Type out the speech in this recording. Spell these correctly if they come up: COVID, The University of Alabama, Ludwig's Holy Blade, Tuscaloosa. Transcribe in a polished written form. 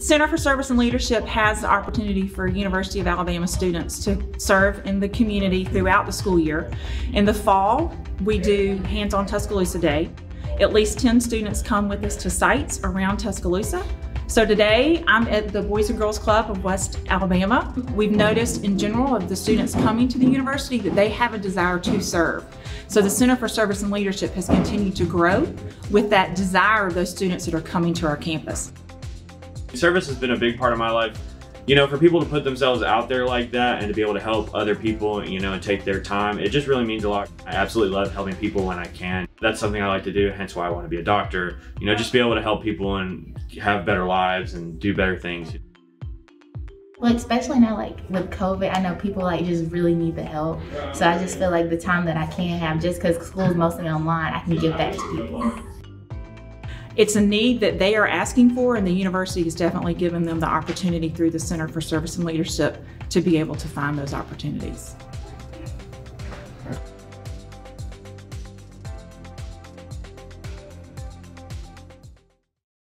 Center for Service and Leadership has the opportunity for University of Alabama students to serve in the community throughout the school year. In the fall, we do hands-on Tuscaloosa Day. At least 10 students come with us to sites around Tuscaloosa. So today, I'm at the Boys and Girls Club of West Alabama. We've noticed in general of the students coming to the university that they have a desire to serve. So the Center for Service and Leadership has continued to grow with that desire of those students that are coming to our campus. Service has been a big part of my life. You know, for people to put themselves out there like that and to be able to help other people, you know, and take their time, it just really means a lot. I absolutely love helping people when I can. That's something I like to do, hence why I want to be a doctor. You know, just be able to help people and have better lives and do better things. Well, especially now, like with COVID, I know people like just really need the help. So I just feel like the time that I can have, just because school's mostly online, I can give back to people. It's a need that they are asking for, and the university has definitely given them the opportunity through the Center for Service and Leadership to be able to find those opportunities.